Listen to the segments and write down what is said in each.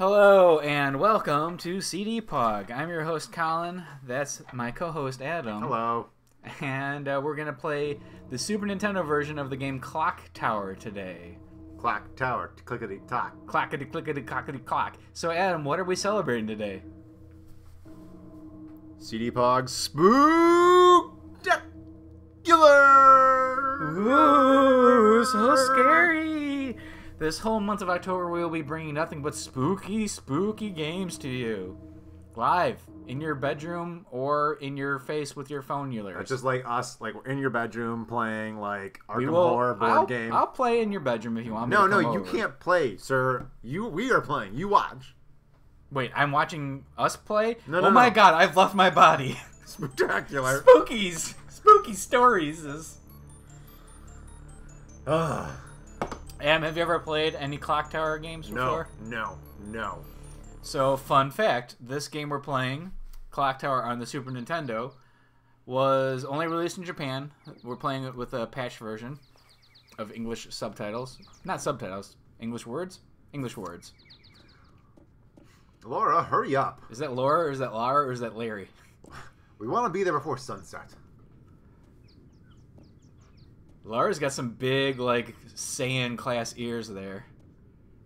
Hello and welcome to CD-POG. I'm your host Colin, that's my co-host Adam. Hello. And we're going to play the Super Nintendo version of the game Clock Tower today. Clock Tower, clickety-tock. Clockety-clickety-clockety-clock. So Adam, what are we celebrating today? CD-POG Spooktacular! Ooh, so scary! This whole month of October, we will be bringing nothing but spooky, spooky games to you. Live, in your bedroom, or in your face with your phone you lures. It's just like us, like we're in your bedroom playing like Arkham Horror board game. I'll play in your bedroom if you want me to come over. You can't play, sir. We are playing. You watch. Wait, I'm watching us play? No, my god, I've left my body. Spooktacular. Spookies. Spooky stories. Ugh. Adam, have you ever played any Clock Tower games before? No. So, fun fact, this game we're playing, Clock Tower on the Super Nintendo, was only released in Japan. We're playing it with a patch version of English subtitles. Not subtitles, English words? English words. Laura, hurry up. Is that Laura, or is that Lara, or is that Larry? We want to be there before sunset. Lara's got some big, like, Saiyan class ears there.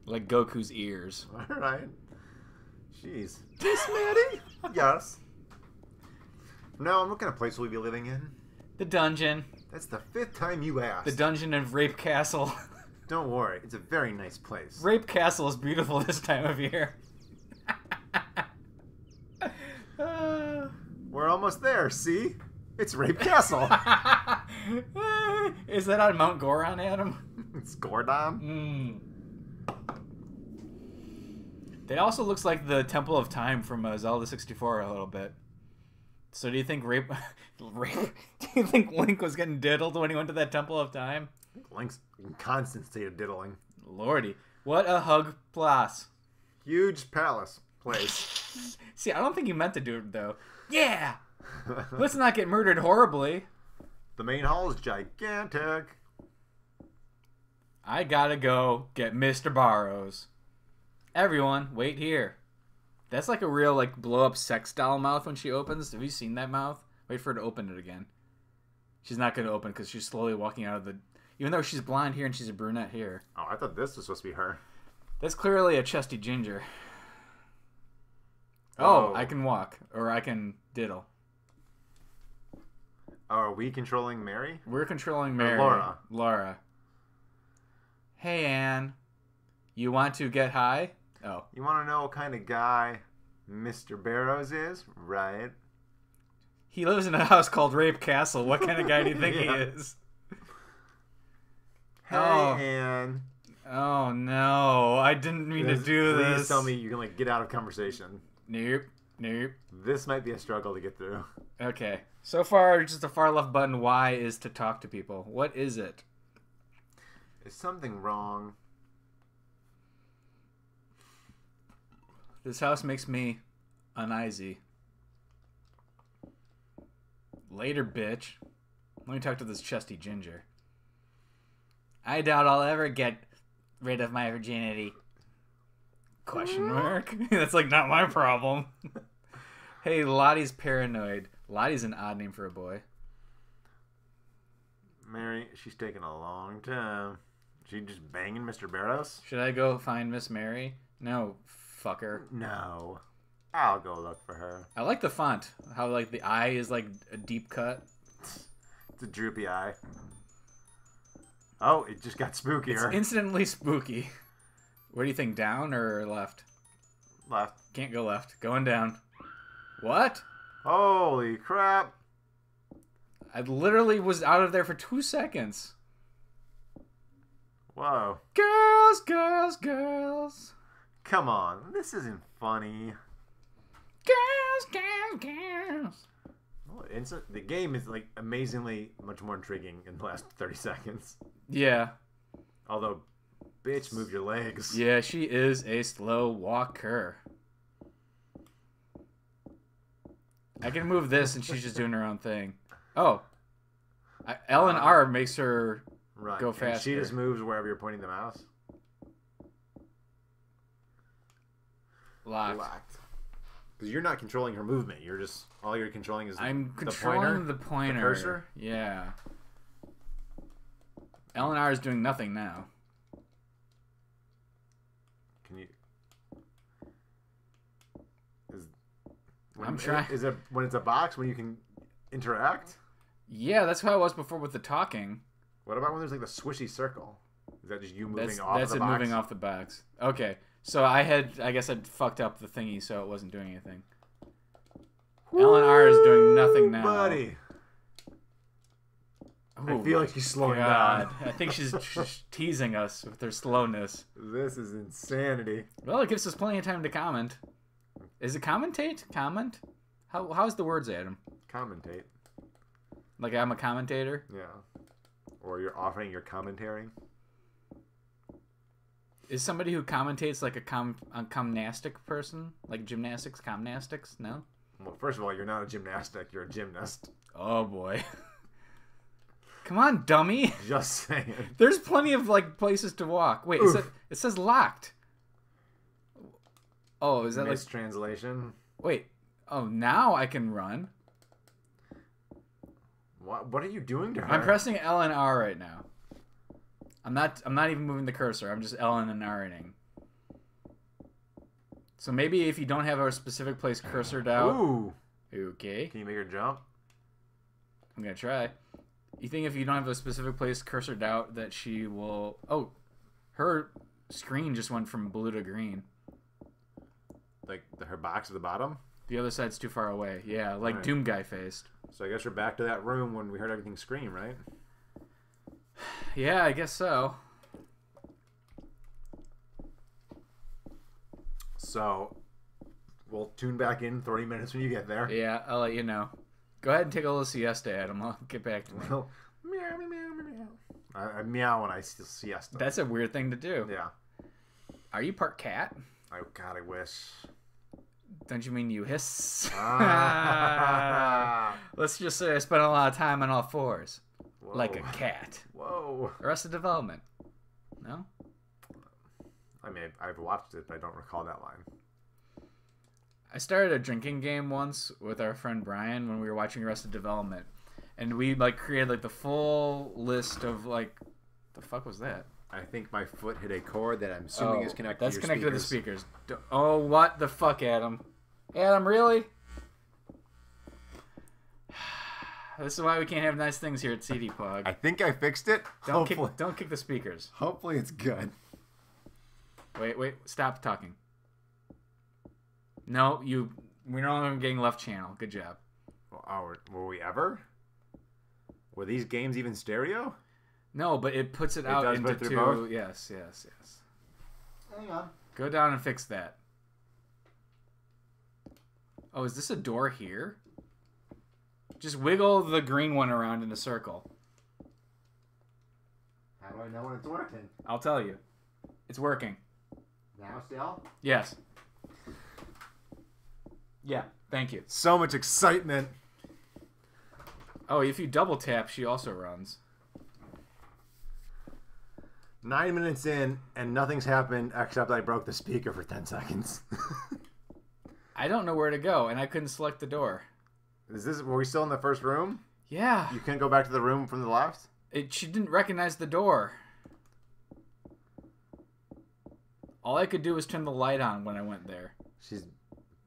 Like Goku's ears. Alright. Jeez. This Maddie? Yes. No, I'm looking at a place we'll be living in. The dungeon. That's the 5th time you asked. The dungeon of Rape Castle. Don't worry, it's a very nice place. Rape Castle is beautiful this time of year. We're almost there, see? It's Rape Castle. Is that on Mount Goron, Adam? It's Gordon. Mm. It also looks like the Temple of Time from Zelda 64 a little bit. So do you think do you think Link was getting diddled when he went to that Temple of Time? I think Link's in constant state of diddling. Lordy, what a hug plus. Huge palace place. See, I don't think you meant to do it though. Yeah. Let's not get murdered horribly. The main hall is gigantic. I gotta go get Mr. Barrows. Everyone, wait here. That's like a real, like, blow-up sex doll mouth when she opens. Have you seen that mouth? Wait for her to open it again. She's not gonna open because she's slowly walking out of the... Even though she's blonde here and she's a brunette here. Oh, I thought this was supposed to be her. That's clearly a chesty ginger. Oh, I can walk. Or I can diddle. Are we controlling Mary? We're controlling Mary. Laura. Hey, Anne. You want to get high? Oh. You want to know what kind of guy Mr. Barrows is? Right. He lives in a house called Rape Castle. What kind of guy do you think he is? Hey, Anne. Oh, no. I didn't mean to do this. Please tell me you're going to get out of conversation. Nope. This might be a struggle to get through. Okay. So far, just the far left button Y is to talk to people. What is it? Is something wrong? This house makes me uneasy. Later, bitch. Let me talk to this chesty ginger. I doubt I'll ever get rid of my virginity. Question mark? That's like not my problem. Hey, Lottie's paranoid. Lottie's an odd name for a boy. Mary, she's taking a long time. She just banging Mr. Barrows? Should I go find Miss Mary? No, fucker. No. I'll go look for her. I like the font. How, like, the eye is, like, a deep cut. It's a droopy eye. Oh, it just got spookier. It's instantly spooky. What do you think, down or left? Left. Can't go left. Going down. What? Holy crap. I literally was out of there for 2 seconds. Whoa. Girls. Come on. This isn't funny. Girls. Well, the game is, like, amazingly much more intriguing in the last 30 seconds. Yeah. Although, bitch, move your legs. Yeah, she is a slow walker. I can move this, and she's just doing her own thing. Oh. L and R makes her go faster. And she just moves wherever you're pointing the mouse. Locked. Because you're not controlling her movement. You're just, all you're controlling is the pointer. The cursor? Yeah. L and R is doing nothing now. Can you... Is it when it's a box when you can interact? Yeah, that's how I was before with the talking. What about when there's like the swishy circle? Is that just you moving off the box? That's it, moving off the box. Okay, so I guess I'd fucked up the thingy, so it wasn't doing anything. Woo, L and R is doing nothing now, buddy. Ooh, I feel like she's slowing down. I think she's teasing us with her slowness. This is insanity. Well, it gives us plenty of time to comment. Is it commentate? Comment? How's the words, Adam? Commentate. Like I'm a commentator? Yeah. Or you're offering your commentary. Is somebody who commentates like a gymnastic person? Like gymnastics, comnastics? No? Well, first of all, you're not a gymnastic. You're a gymnast. Oh, boy. Come on, dummy. Just saying. There's plenty of like places to walk. Wait, it says locked. Oh, is that mistranslation? Like... Wait. Oh, now I can run. What are you doing to her? I'm pressing L and R right now. I'm not even moving the cursor. I'm just L and R-ing. So maybe if you don't have a specific place cursored out. Ooh. Okay. Can you make her jump? I'm going to try. You think if you don't have a specific place cursored out that she will... Oh, her screen just went from blue to green. Like her box at the bottom? The other side's too far away. Yeah, like right. Doom guy faced. So I guess we're back to that room when we heard everything scream, right? Yeah, I guess so. So we'll tune back in 30 minutes when you get there. Yeah, I'll let you know. Go ahead and take a little siesta, Adam. I'll get back to you. Meow, meow, meow, meow. I meow when I siesta. That's a weird thing to do. Yeah. Are you part cat? Oh, God, I wish. Don't you mean you hiss? Ah. Let's just say I spent a lot of time on all fours. Whoa. Like a cat. Whoa. Arrested Development. No? I mean, I've watched it, but I don't recall that line. I started a drinking game once with our friend Brian when we were watching Arrested Development. And we like created like the full list of like... The fuck was that? I think my foot hit a cord that I'm assuming is connected to your speakers. That's connected to the speakers. Oh, what the fuck, Adam? Adam, really? This is why we can't have nice things here at CD-POG. I think I fixed it. Don't kick the speakers. Hopefully it's good. Wait. Stop talking. No, we're no longer getting left channel. Good job. Were we ever? Were these games even stereo? No, but it puts it out into two. Yes. Hang on. Go down and fix that. Oh, is this a door here? Just wiggle the green one around in a circle. How do I know when it's working? I'll tell you. It's working. Now still? Yes. Yeah, thank you. So much excitement. Oh, if you double tap, she also runs. 9 minutes in, and nothing's happened except I broke the speaker for 10 seconds. I don't know where to go, and I couldn't select the door. Were we still in the first room? Yeah. You can't go back to the room from the left? She didn't recognize the door. All I could do was turn the light on when I went there. She's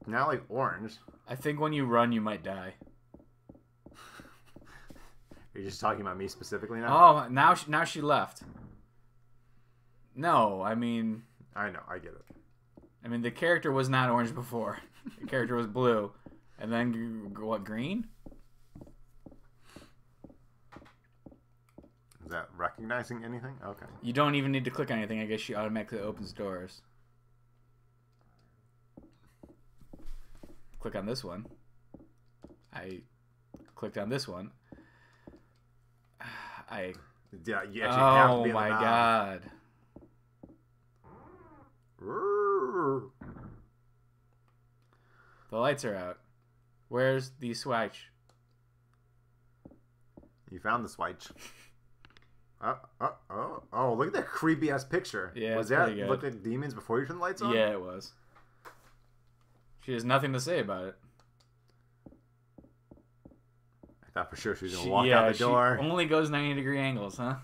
now like orange. I think when you run, you might die. Are you just talking about me specifically now? Oh, now she left. No, I mean... I know, I get it. I mean, the character was not orange before. The character was blue. And then, what, green? Is that recognizing anything? Okay. You don't even need to click on anything. I guess she automatically opens doors. Click on this one. I clicked on this one. Yeah, you actually have to be on the knob. Oh, my God. The lights are out. Where's the switch? You found the switch. Oh, look at that creepy ass picture. Yeah, was that looked like demons before you turned the lights on? Yeah, it was. She has nothing to say about it. I thought for sure she was going to walk out the door. She only goes 90-degree angles, huh?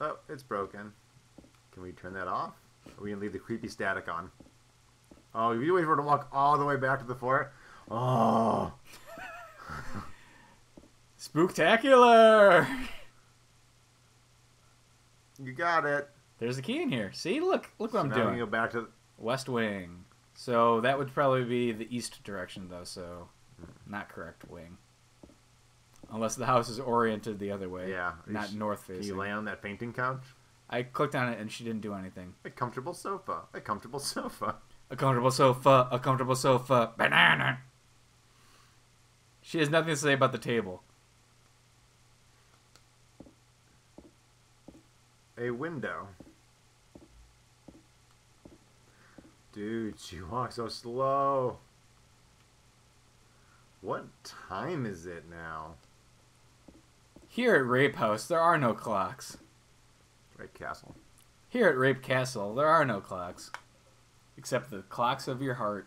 Oh, it's broken. Can we turn that off? Or are we going to leave the creepy static on? Oh, you wait for her to walk all the way back to the fort? Oh. Spooktacular! You got it. There's the key in here. See, look what I'm doing. Now we go back to the West Wing. So that would probably be the east direction, though. So not correct wing, unless the house is oriented the other way. Yeah, not north facing. Can you lay on that fainting couch? I clicked on it and she didn't do anything. A comfortable sofa. A comfortable sofa. A comfortable sofa. A comfortable sofa. Banana. She has nothing to say about the table. A window. Dude, she walks so slow. What time is it now? Here at Rape House, there are no clocks. Rape Castle. Here at Rape Castle, there are no clocks. Except the clocks of your heart.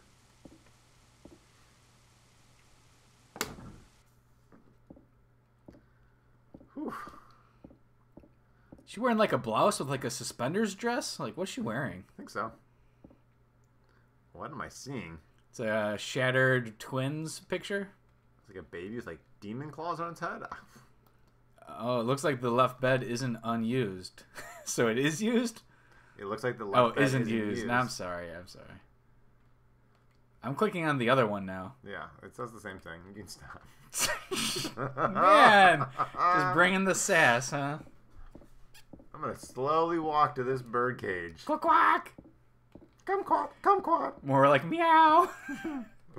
Whew. She wearing like a blouse with like a suspenders dress? Like, what's she wearing? I think so. What am I seeing? It's a shattered twins picture. It's like a baby with like demon claws on its head. Oh, it looks like the left bed isn't unused. So it is used? It looks like the left bed isn't used. No, I'm sorry. I'm sorry. I'm clicking on the other one now. Yeah, it says the same thing. You can stop. Man, just bringing the sass, huh? I'm gonna slowly walk to this bird cage. Quack quack. Come quack, come quack. More like meow.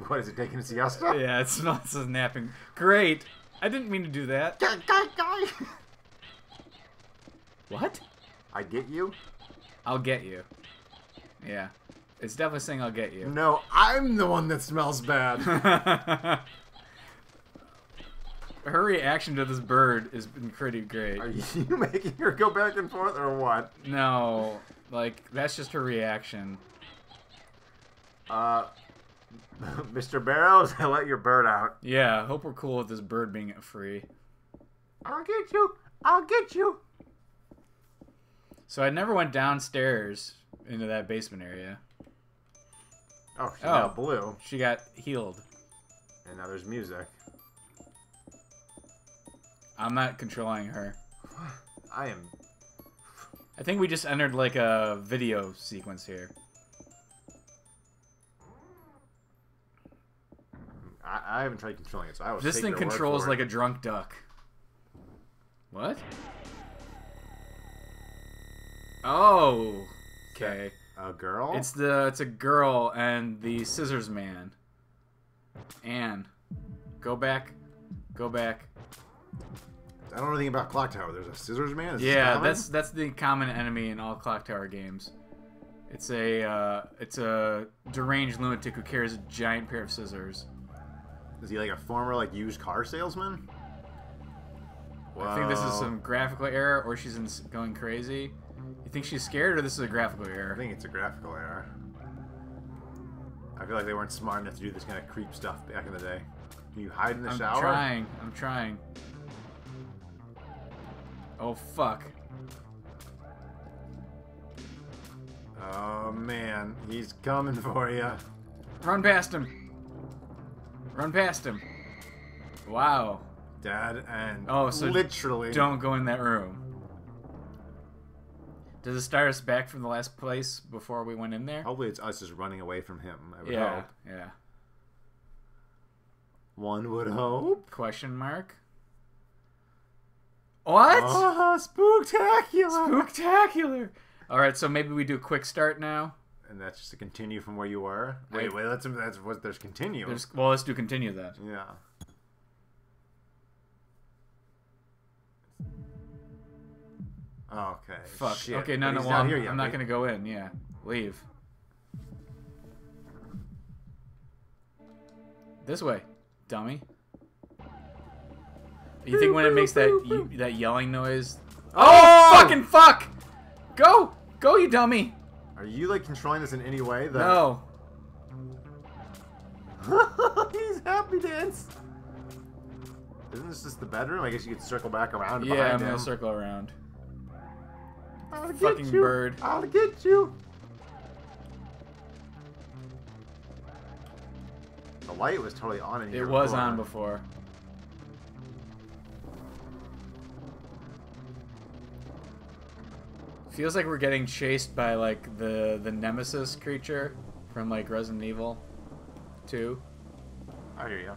What is it, taking a siesta? Yeah, it smells as napping. Great. I didn't mean to do that. What? I get you. I'll get you. Yeah, it's definitely saying I'll get you. No, I'm the one that smells bad. Her reaction to this bird has been pretty great. Are you making her go back and forth or what? No, like, that's just her reaction. Mr. Barrows, I let your bird out. Yeah, hope we're cool with this bird being free. I'll get you. I'll get you. So I never went downstairs into that basement area. Oh, she got blue. She got healed. And now there's music. I'm not controlling her. I am. I think we just entered like a video sequence here. I haven't tried controlling it, so I was. This thing controls like a drunk duck. What? Oh. Okay. A girl. It's a girl and the Scissorman. Anne, go back, go back. I don't know anything about Clock Tower. There's a Scissorman? Yeah, that's the common enemy in all Clock Tower games. It's a deranged lunatic who carries a giant pair of scissors. Is he like a former used car salesman? Whoa. I think this is some graphical error, or she's going crazy. You think she's scared, or this is a graphical error? I think it's a graphical error. I feel like they weren't smart enough to do this kind of creep stuff back in the day. Can you hide in the shower? I'm trying. I'm trying. Oh, fuck. Oh, man. He's coming for you. Run past him. Run past him. Wow. Dead end. Oh, so literally. Don't go in that room. Does it start us back from the last place before we went in there? Hopefully it's us just running away from him. I would hope. Yeah. One would hope. Question mark. What? Oh, spooktacular! Spooktacular! Alright, so maybe we do a quick start now. And that's just to continue from where you were? Wait, wait, that's what there's continue. Well, let's do continue then. Yeah. Okay. Fuck. Shit. Okay, no, well, I'm not gonna go in, yeah. Leave. This way, dummy. You think when it makes that yelling noise? Oh, fucking fuck! Go, go, you dummy! Are you like controlling this in any way? No. He's happy dance. Isn't this just the bedroom? I guess you could circle back around. Yeah, behind I'm gonna him. Circle around. I'll fucking get you. Bird. I'll get you. The light was totally on in here. It was on before. Feels like we're getting chased by like the nemesis creature from like Resident Evil 2. I hear you.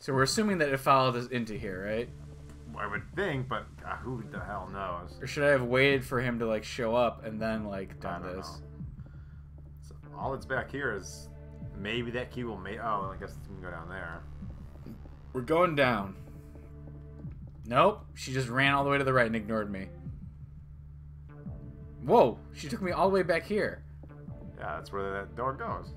So we're assuming that it followed us into here, right? I would think, but who the hell knows? Or should I have waited for him to like show up and then like done this? So all that's back here is maybe that key will make. Oh, I guess we can go down there. We're going down. Nope. She just ran all the way to the right and ignored me. Whoa. She took me all the way back here. Yeah, that's where that door goes.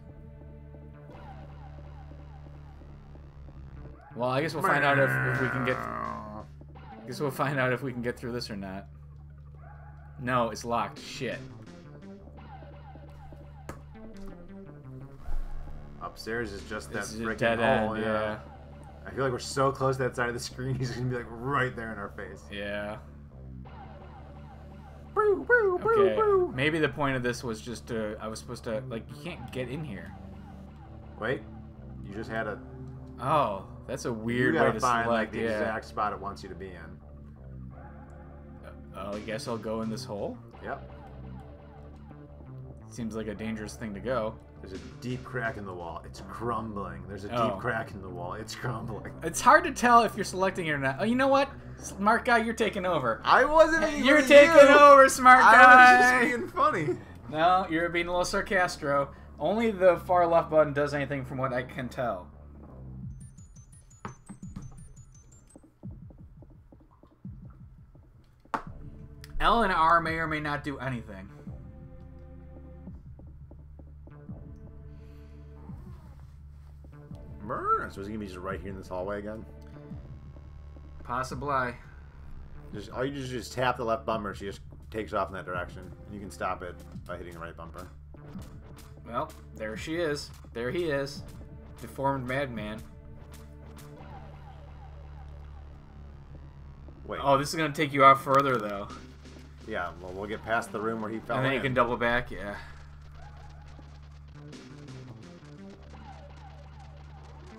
Well, I guess we'll find out if we can get... I guess we'll find out if we can get through this or not. No, it's locked. Shit. Upstairs is just that freaking hole. End, yeah. I feel like we're so close to that side of the screen, he's gonna be like right there in our face. Yeah. Boo, boo, boo, okay. Boo. Maybe the point of this was just to, I was supposed to, like, you can't get in here. Wait, you just had a... Oh, that's a weird way to find, select. Like, the exact spot it wants you to be in. I guess I'll go in this hole? Yep. Seems like a dangerous thing to go. There's a deep crack in the wall. It's crumbling. There's a deep crack in the wall. It's crumbling. It's hard to tell if you're selecting it or not. Oh, you know what? Smart guy, you're taking over. I wasn't even You're taking you. Over, smart guy. I was just being funny. No, you're being a little sarcastro. Only the far left button does anything from what I can tell. L and R may or may not do anything. So is he gonna be just right here in this hallway again? Possibly. Just all you do is just tap the left bumper. She just takes off in that direction. You can stop it by hitting the right bumper. Well, there she is. There he is. Deformed madman. Wait. Oh, this is gonna take you out further though. Yeah. Well, we'll get past the room where he fell in. And then you can double back. Yeah.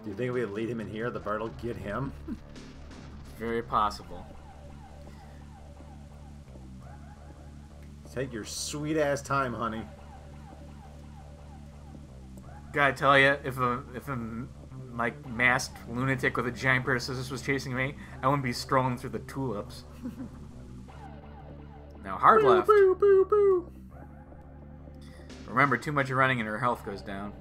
Do you think we would lead him in here? The bird will get him? Very possible. Take your sweet ass time, honey. Gotta tell you, if a like masked lunatic with a giant pair of scissors was chasing me, I wouldn't be strolling through the tulips. Now hard left. Boo, boo, boo. Remember, too much running and her health goes down.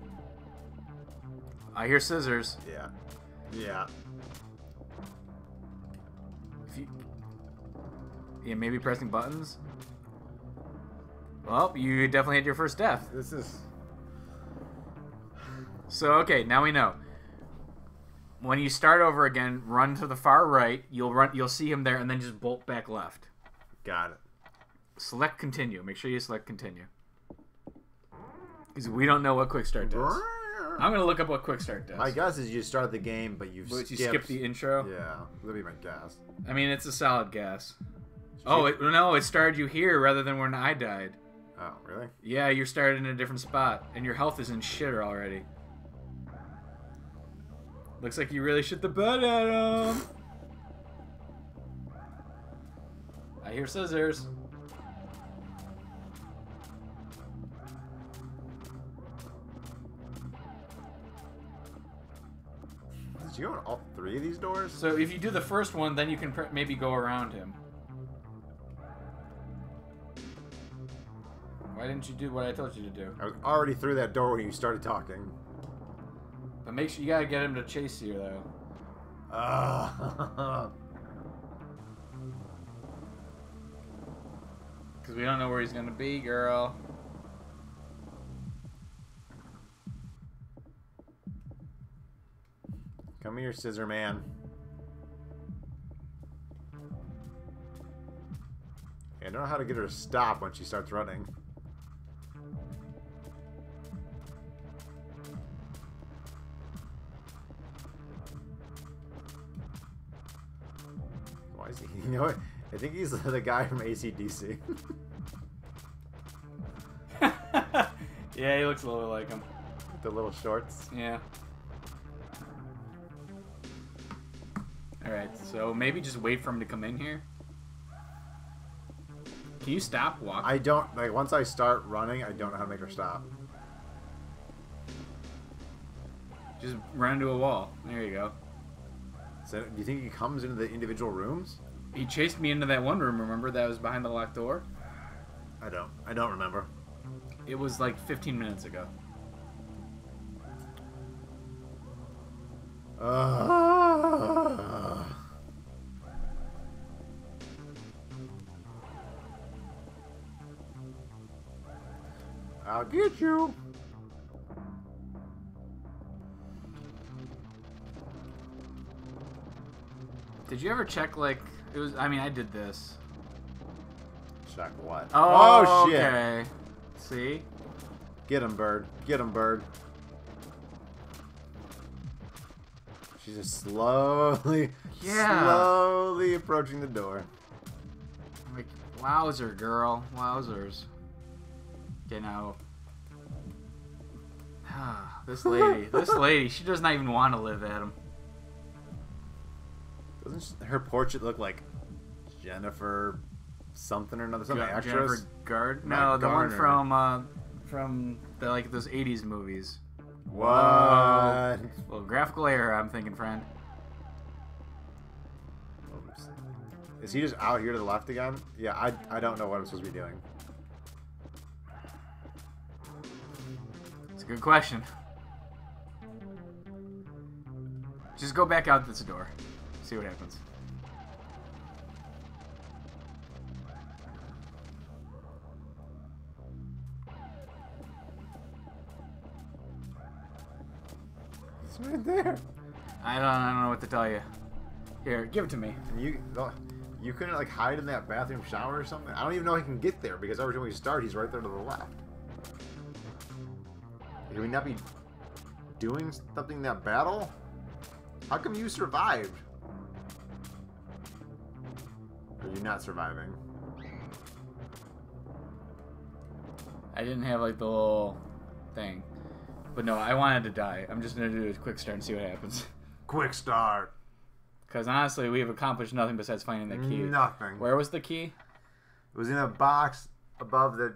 I hear scissors. Yeah. Yeah. If you... Yeah, maybe pressing buttons. Well, you definitely had your first death. This is... So, okay, now we know. When you start over again, run to the far right. You'll see him there, and then just bolt back left. Got it. Select continue. Make sure you select continue. Because we don't know what quick start does. I'm gonna look up what quick start does. My guess is you start the game, but you skip the intro. Yeah, that'd be my guess. I mean, it's a solid guess. Oh no, it started you here rather than when I died. Oh really? Yeah, you started in a different spot, and your health is in shitter already. Looks like you really shit the bed at him. I hear scissors. Do you own all three of these doors? So if you do the first one, then you can maybe go around him. Why didn't you do what I told you to do? I was already through that door when you started talking. But make sure you gotta get him to chase you, though. Because we don't know where he's gonna be, girl. Come here, Scissor Man. I don't know how to get her to stop when she starts running. Why is he? You know what? I think he's the guy from AC/DC. Yeah, he looks a little like him. The little shorts. Yeah. Alright, so maybe just wait for him to come in here. Can you stop walking? I don't, like, once I start running, I don't know how to make her stop. Just run into a wall. There you go. So, do you think he comes into the individual rooms? He chased me into that one room, remember, that was behind the locked door? I don't remember. It was like 15 minutes ago. I'll get you. Did you ever check, like, it was, I mean, I did this. Check what? Oh, shit. Okay. See? Get him, bird. Get him, bird. She's just slowly, slowly approaching the door. Like, wowzer, girl. Wowzers. You know. This lady, she does not even want to live, Adam. Doesn't her portrait look like Jennifer something or another? Something extra? Jennifer Gard? No, the one from the, like, those 80s movies. What? Well, graphical error, I'm thinking, friend. Oops. Is he just out here to the left again? Yeah, I don't know what I'm supposed to be doing. It's a good question. Just go back out this door. See what happens. It's right there. I don't know what to tell you. Here, give it to me. And you couldn't, like, hide in that bathroom shower or something? I don't even know I can get there because every time we start, he's right there to the left. Can we not be doing something in that battle? How come you survived? Are you not surviving? I didn't have, like, the little thing. But no, I wanted to die. I'm just going to do a quick start and see what happens. Quick start! Because honestly, we have accomplished nothing besides finding the key. Nothing. Where was the key? It was in a box above the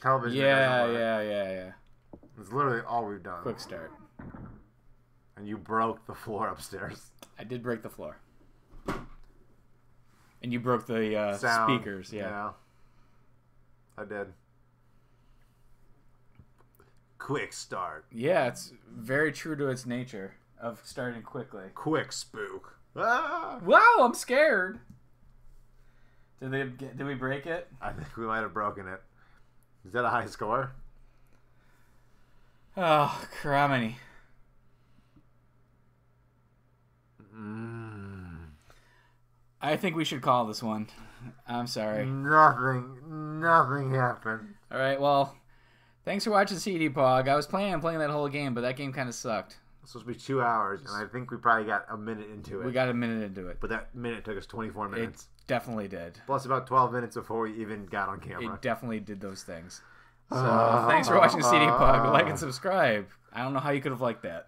television. Yeah. That's literally all we've done. Quick start. And you broke the floor upstairs. I did break the floor. And you broke the sound, speakers. Yeah. I did. Quick start. Yeah, it's very true to its nature of starting quickly. Quick spook. Ah! Wow, I'm scared. Did we break it? I think we might have broken it. Is that a high score? Oh, criminy. I think we should call this one. I'm sorry. Nothing happened. Alright, well, thanks for watching CD-POG. I was planning on playing that whole game, but that game kind of sucked. It's supposed to be 2 hours, and I think we probably got a minute into it. We got a minute into it. But that minute took us 24 minutes. It definitely did. Plus about 12 minutes before we even got on camera. It definitely did those things. So, thanks for watching CD-POG. Like and subscribe. I don't know how you could have liked that.